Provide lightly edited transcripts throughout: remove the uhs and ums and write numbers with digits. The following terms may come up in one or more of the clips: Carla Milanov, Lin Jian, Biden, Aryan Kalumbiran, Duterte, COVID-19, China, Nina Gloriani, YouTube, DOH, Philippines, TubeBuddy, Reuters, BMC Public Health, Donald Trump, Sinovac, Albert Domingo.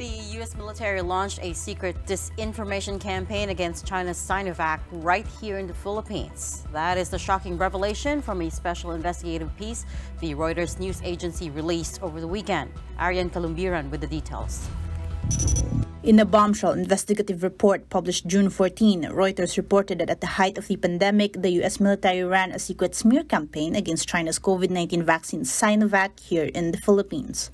the U.S. military launched a secret disinformation campaign against China's Sinovac right here in the Philippines. That is the shocking revelation from a special investigative piece the Reuters news agency released over the weekend. Aryan Kalumbiran with the details. In a bombshell investigative report published June 14, Reuters reported that at the height of the pandemic, the U.S. military ran a secret smear campaign against China's COVID-19 vaccine Sinovac here in the Philippines.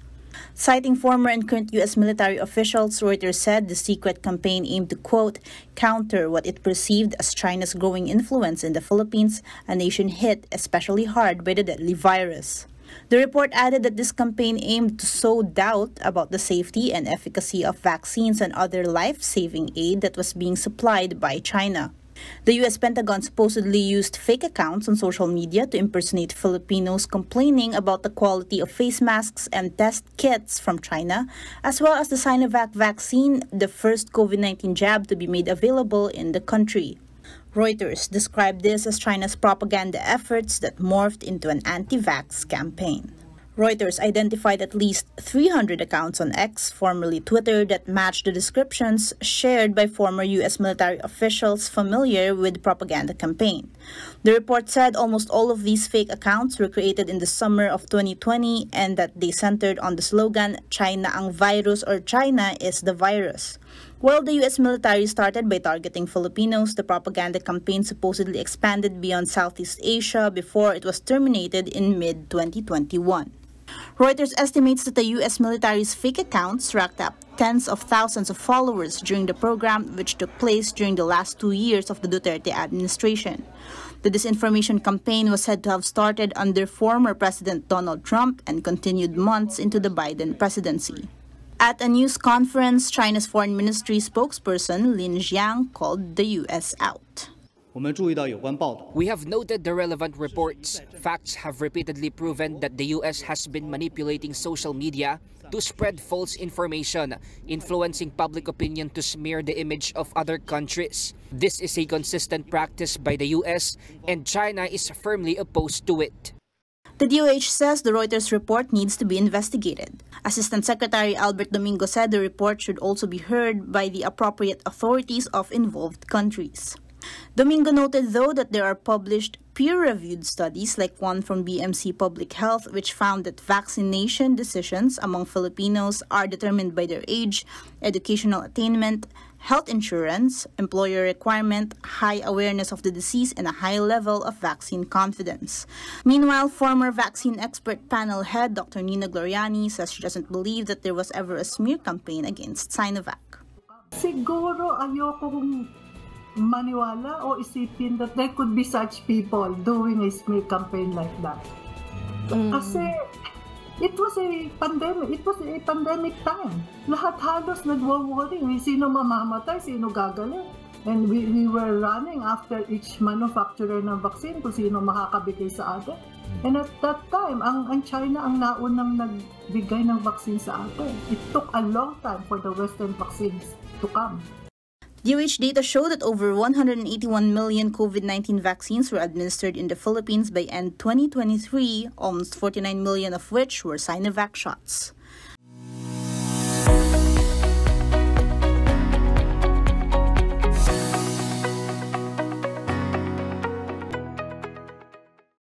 Citing former and current U.S. military officials, Reuters said the secret campaign aimed to, quote, counter what it perceived as China's growing influence in the Philippines, a nation hit especially hard by the deadly virus. The report added that this campaign aimed to sow doubt about the safety and efficacy of vaccines and other life-saving aid that was being supplied by China. The U.S. Pentagon supposedly used fake accounts on social media to impersonate Filipinos complaining about the quality of face masks and test kits from China, as well as the Sinovac vaccine, the first COVID-19 jab to be made available in the country. Reuters described this as China's propaganda efforts that morphed into an anti-vax campaign. Reuters identified at least 300 accounts on X, formerly Twitter, that matched the descriptions shared by former U.S. military officials familiar with the propaganda campaign. The report said almost all of these fake accounts were created in the summer of 2020 and that they centered on the slogan, China ang virus or China is the virus. While the U.S. military started by targeting Filipinos, the propaganda campaign supposedly expanded beyond Southeast Asia before it was terminated in mid-2021. Reuters estimates that the U.S. military's fake accounts racked up tens of thousands of followers during the program, which took place during the last 2 years of the Duterte administration. The disinformation campaign was said to have started under former President Donald Trump and continued months into the Biden presidency. At a news conference, China's foreign ministry spokesperson Lin Jian called the U.S. out. We have noted the relevant reports. Facts have repeatedly proven that the U.S. has been manipulating social media to spread false information, influencing public opinion to smear the image of other countries. This is a consistent practice by the U.S., and China is firmly opposed to it. The DOH says the Reuters report needs to be investigated. Assistant Secretary Albert Domingo said the report should also be heard by the appropriate authorities of involved countries. Domingo noted, though, that there are published peer-reviewed studies like one from BMC Public Health which found that vaccination decisions among Filipinos are determined by their age, educational attainment, health insurance, employer requirement, high awareness of the disease, and a high level of vaccine confidence. Meanwhile, former vaccine expert panel head Dr. Nina Gloriani says she doesn't believe that there was ever a smear campaign against Sinovac. Siguro ayokong maniwala o isipin that there could be such people doing a smear campaign like that. Kasi it was a pandemic time. Lahat halos nagwo-worry, sino mamamatay, sino gagaling. And we were running after each manufacturer ng vaccine kung sino makakabigay sa atin. And at that time, ang China ang naunang nagbigay ng vaccine sa atin. It took a long time for the Western vaccines to come. DOH data show that over 181 million COVID-19 vaccines were administered in the Philippines by end 2023, almost 49 million of which were Sinovac shots.